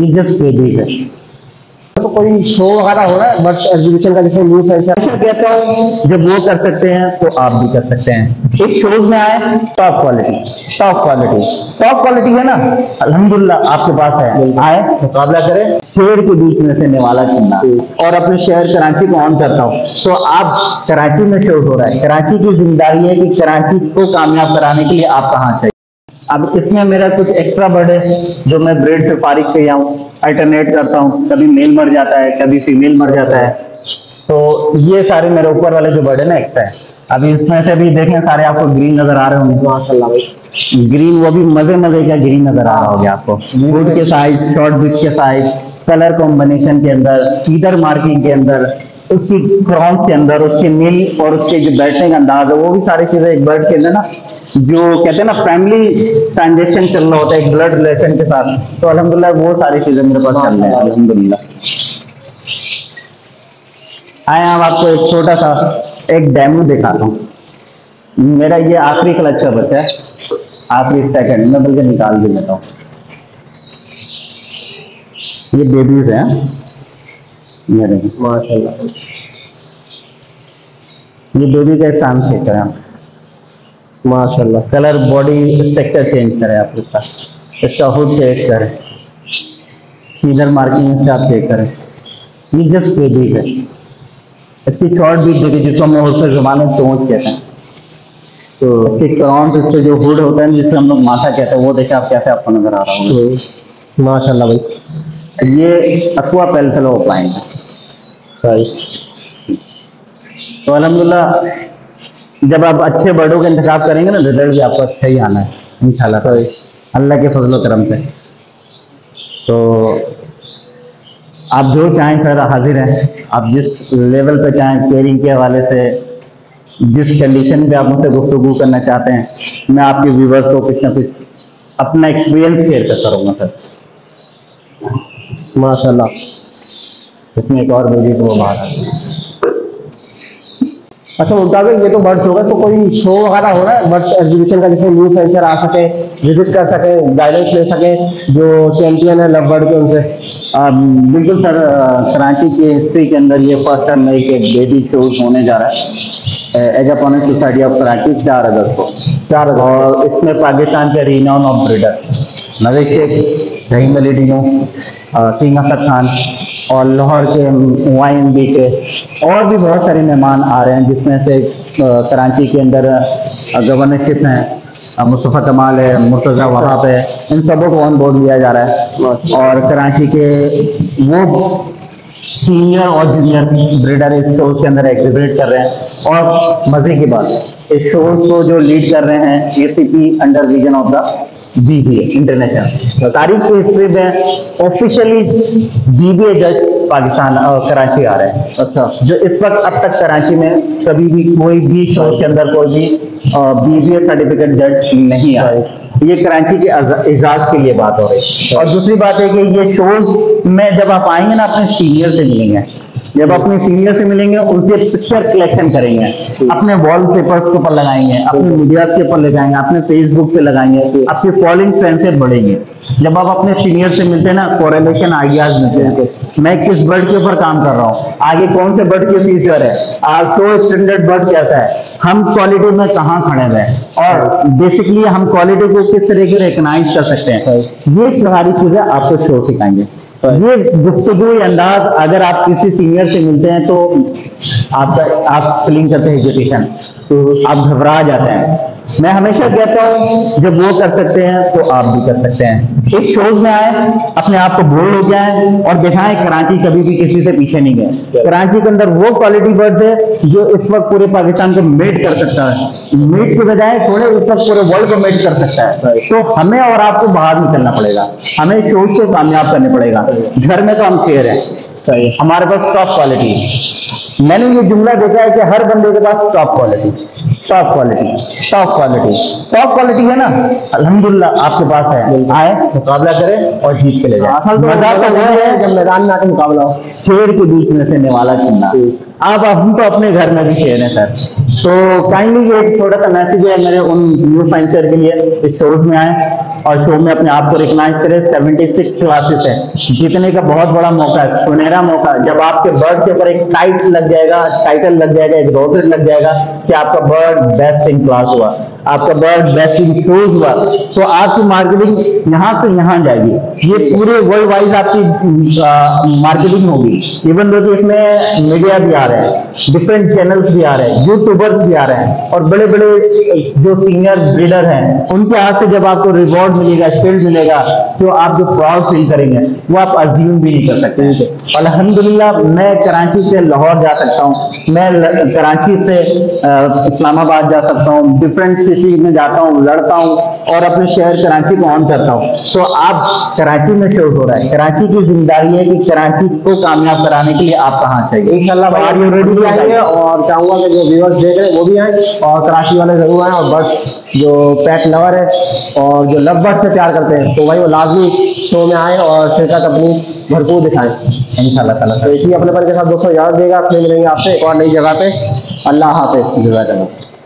ये just pages है। तो कोई शो वगैरह हो रहा है बस एग्जीबिशन का, जैसे न्यू सेंसर कहता हूँ, जब वो कर सकते हैं तो आप भी कर सकते हैं। एक शोज में आए top quality, top quality, top quality है ना, अल्हम्दुलिल्लाह आपके पास है, आए मुकाबला करें। शहर के बीच में से निवाला चुनना, और अपने शहर कराची को ऑन करता हूँ तो आप कराची में शोज हो रहा है, कराची की जिम्मेदारी है कि कराची को कामयाब कराने के लिए आप कहाँ चाहिए। अब इसमें मेरा कुछ एक्स्ट्रा बर्ड है जो मैं ब्रेड से फारिग किया हूँ, अल्टरनेट करता हूँ, कभी मेल मर जाता है, कभी फीमेल मर जाता है, तो ये सारे मेरे ऊपर वाले जो बर्ड है ना एक्स्ट्रा है। अभी इसमें से भी देखें सारे आपको ग्रीन नजर आ रहे होंगे, माशाल्लाह ग्रीन, वो भी मजे मजे का ग्रीन नजर आ रहा होगा आपको, वुड के साइज, शॉर्ट वुड के साइज, कलर कॉम्बिनेशन के अंदर, सीधर मार्किंग के अंदर, उसकी क्रॉन्स के अंदर, उसके मिल और उसके जो बैठने का अंदाज है, वो भी सारी चीजें एक बर्ड के अंदर ना, जो कहते हैं ना फैमिली ट्रांजेक्शन चल रहा होता है एक ब्लड रिलेशन के साथ, तो अल्हम्दुलिल्लाह वो सारी चीजें मेरे पास चल रही है अल्हम्दुलिल्लाह। आए हम आपको एक छोटा सा एक डेमो दिखाता हूँ, मेरा ये आखिरी क्लचर बचा है, आखिरी सेकंड में बल्कि निकाल भी लेता हूँ। ये बेबीज है माशाल्लाह, ये बेबी का काम खेत है माशाल्लाह, कलर बॉडी स्ट्रक्चर चेंज करें आप इसका, इसका हुड चेक करें, सीधर मार्किंग आप चेक करें, ये जस्ट पेजी है। इसकी शॉर्ट बीट देखिए जिसको हम और जमाने चोंच कहते हैं, तो इसके क्राउन इसका जो हुड होता है जिसको हम लोग माथा कहते हैं, वो देखिए आप कैसे आपको नजर आ रहा होगा माशाल्लाह। भाई ये अक्वा पेल्फेलो हो पाएंगे, तो अलहमदुल्ला जब आप अच्छे बर्डों का इंतखाब करेंगे ना, रिजल्ट भी आपको अच्छा ही आना है इंशाल्लाह अल्लाह के फजल करम से। तो आप जो चाहें सर हाजिर हैं, आप जिस लेवल पे चाहें केयरिंग के हवाले से, जिस कंडीशन पे आप मुझसे गुफ्तगू करना चाहते हैं, मैं आपके व्यूवर्स को कुछ ना कुछ अपना एक्सपीरियंस शेयर करता रहूँगा सर माशाल्लाह। इसमें एक और बेबी को बाहर, अच्छा उनका भी ये तो बर्ड्स होगा, तो कोई शो वगैरह हो रहा है बर्ड्स एग्जीबिशन का, जैसे न्यू सेंसर आ सके, विजिट कर सके, गाइडेंस ले सके जो चैंपियन है लव बर्ड के उनसे। बिल्कुल सर, कराची की हिस्ट्री के अंदर ये फर्स्ट टाइम नई के बेबी शोज होने जा रहा है एज अपॉन सोसाइटी ऑफ कराची 4 अगस्त को, 4 अगस्त, और इसमें पाकिस्तान के रीनाउन ऑफ ब्रीडर नवीद शेख, रहीम अली डिनो, सिंह असद खान, और लाहौर के YMB के और भी बहुत सारे मेहमान आ रहे हैं, जिसमें से कराची के अंदर गवर्नरशिप हैं, मुस्तफ़ा कमाल है, मुर्तज़ा वहाब है, इन सबों को ऑन बोर्ड लिया जा रहा है। और कराची के वो सीनियर और जूनियर ब्रीडर इस शोज के अंदर एग्जिबिट कर रहे हैं, और मज़े की बात इस शोज को जो लीड कर रहे हैं ACP under vision of the BBA international, तारीख की हिस्ट्री में ऑफिशियली BBA जज पाकिस्तान कराची आ रहे हैं। अच्छा, जो इस वक्त अब तक कराची में कभी भी कोई भी शो के अंदर कोई भी BBA सर्टिफिकेट जज नहीं आए, ये कराची के एजाज के लिए बात हो रही है। और दूसरी बात है कि ये शोज में जब आप आएंगे ना, अपने सीनियर से मिलेंगे, जब अपने सीनियर से मिलेंगे उनके पिक्चर कलेक्शन करेंगे, अपने वॉलपेपर्स के ऊपर लगाएंगे, अपने मीडियाज के ऊपर लगाएंगे, अपने फेसबुक पे लगाएंगे, आपके फॉलोइंग फ्रेंड से बढ़ेंगे। जब आप अपने सीनियर से मिलते हैं ना, कोरिलेशन आइडियाज मिलते हैं, मैं किस बर्ड के ऊपर काम कर रहा हूँ, आगे कौन से बर्ड के फ्यूचर है, आज तो स्टैंडर्ड बर्ड कैसा है, हम क्वालिटी में कहाँ खड़े हुए, और बेसिकली हम क्वालिटी को किस तरह से रिकग्नाइज कर सकते हैं, ये सारी चीजें आपको शो सिखाएंगे। ये गुफ्तगू अंदाज अगर आप किसी सीनियर से मिलते हैं तो आप फीलिंग करते हैं हेजिटेशन, तो आप घबरा जाते हैं। मैं हमेशा कहता हूँ जब वो कर सकते हैं तो आप भी कर सकते हैं। इस शोज में आए, अपने आप को बोल्ड हो जाए, और दिखाएं कराची कभी भी किसी से पीछे नहीं गए। कराची के अंदर वो क्वालिटी बर्ड्स है जो इस वक्त पूरे पाकिस्तान को मेट कर सकता है, मेट के बजाय थोड़े इस वक्त पूरे वर्ल्ड को मेट कर सकता है। तो हमें और आपको बाहर निकलना पड़ेगा, हमें शोज को कामयाब करना पड़ेगा। घर में तो हम फेयर हैं, हमारे पास टॉप क्वालिटी है। मैंने ये जुमला देखा है कि हर बंदे के पास top quality, top quality, top quality, top quality है ना अल्हम्दुलिल्लाह आपके पास है, आए मुकाबला करें और जीत के ले जाएं। असल तो वो है जब मैदान में आके मुकाबला हो, शेर के बीच में से निवाला चुनना। आप हम तो अपने घर में भी शेर हैं सर, तो काइंडली ये एक छोटा सा मैसेज है मेरे उन न्यू फाइंसर के लिए, इस शोज में आए और शो में अपने आप को रिकॉग्नाइज करें। 76 क्लासेस है, जीतने का बहुत बड़ा मौका है, सुनहरा मौका। जब आपके बर्ड के ऊपर एक टाइटल लग जाएगा, एक रोबेट लग जाएगा कि आपका बर्ड बेस्ट इन क्लास हुआ, आपका बर्ड बेस्ट इन शोज हुआ, तो आपकी मार्केटिंग यहाँ से यहाँ जाएगी। ये पूरे वर्ल्ड वाइज आपकी मार्केटिंग होगी। इवन दो इसमें मीडिया भी आ रहे हैं, डिफरेंट चैनल्स भी आ रहे हैं, यूट्यूबर्स भी आ रहे हैं, और बड़े बड़े जो सीनियर ब्रीडर हैं उनके हाथ से जब आपको रिवॉर्ड मिलेगा, शील्ड मिलेगा, तो आप जो प्राउड फील करेंगे वो आप अज्यूम भी नहीं कर सकते। अल्हम्दुलिल्लाह मैं कराची से लाहौर जा सकता हूँ, मैं कराची से इस्लामाबाद जा सकता हूँ, डिफरेंट सिटी में जाता हूँ, लड़ता हूँ और अपने शहर कराची को ऑन करता हूँ। तो आप कराची में शो हो रहा है, कराची की जिम्मेदारी है कि कराची को कामयाब कराने के लिए आप कहाँ चाहिए। इंशाल्लाह और चाहूँगा कि जो व्यूअर्स देख रहे हैं वो भी आए और कराची वाले जरूर आए, और बट जो पेट लवर है और जो लव बर्ड से प्यार करते हैं तो भाई वो लाजमी शो में आए और शिरकत अपनी भरपूर दिखाएं इंशाल्लाह ताला। तो इसी अपने पल के साथ दोस्तों याद देगा, अपने मिलेंगे आपसे एक और नई जगह पे। अल्लाह हाफिज़।